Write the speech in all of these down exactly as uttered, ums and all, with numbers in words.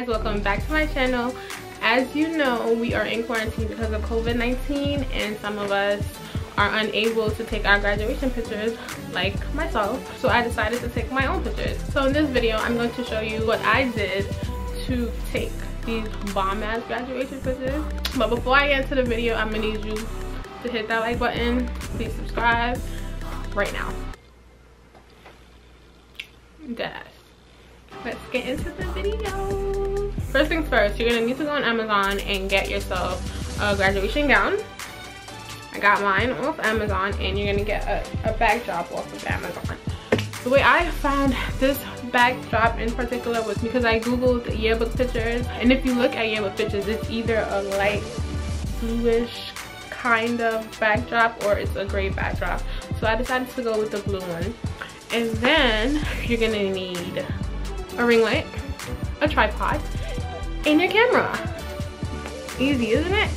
guys, welcome back to my channel. As you know, we are in quarantine because of COVID nineteen, and some of us are unable to take our graduation pictures like myself, so I decided to take my own pictures. So in this video I'm going to show you what I did to take these bomb ass graduation pictures. But before I get to the video, I'm gonna need you to hit that like button, please subscribe right now. Deadass. Let's get into the video. First things first, you're gonna need to go on Amazon and get yourself a graduation gown. I got mine off Amazon, and you're gonna get a, a backdrop off of Amazon. The way I found this backdrop in particular was because I googled yearbook pictures, and if you look at yearbook pictures, it's either a light bluish kind of backdrop or it's a gray backdrop. So I decided to go with the blue one. And then you're gonna need a ring light, a tripod, and your camera. Easy, isn't it?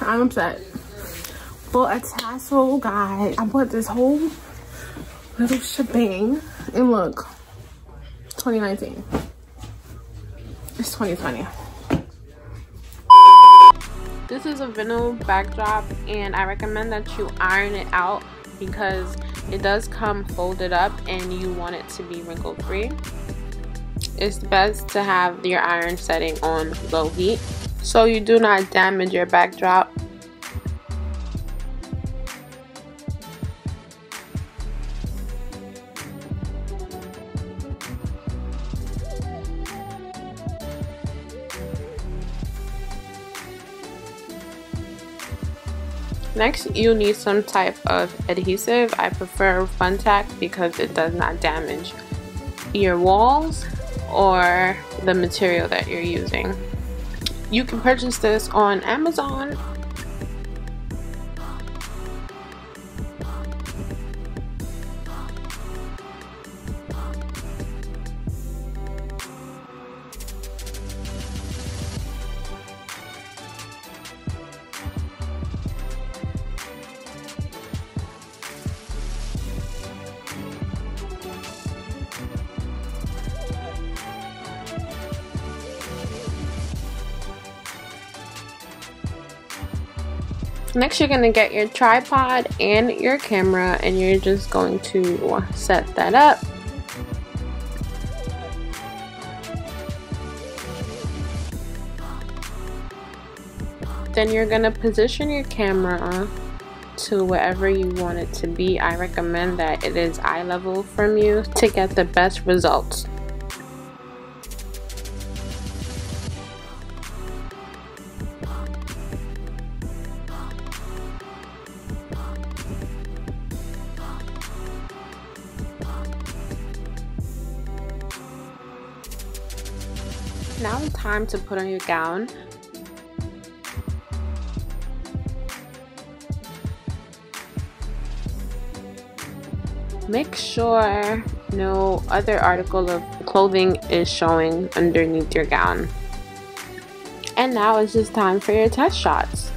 I'm upset. Bought a tassel, guys. I bought this whole little shebang, and look, twenty nineteen. It's twenty twenty. This is a vinyl backdrop, and I recommend that you iron it out because it does come folded up and you want it to be wrinkle free. It's best to have your iron setting on low heat so you do not damage your backdrop. Next, you'll need some type of adhesive. I prefer Funtac because it does not damage your walls or the material that you're using. You can purchase this on Amazon. Next, you're going to get your tripod and your camera, and you're just going to set that up. Then you're going to position your camera to wherever you want it to be. I recommend that it is eye level from you to get the best results. Now it's time to put on your gown. Make sure no other article of clothing is showing underneath your gown. And now it's just time for your test shots.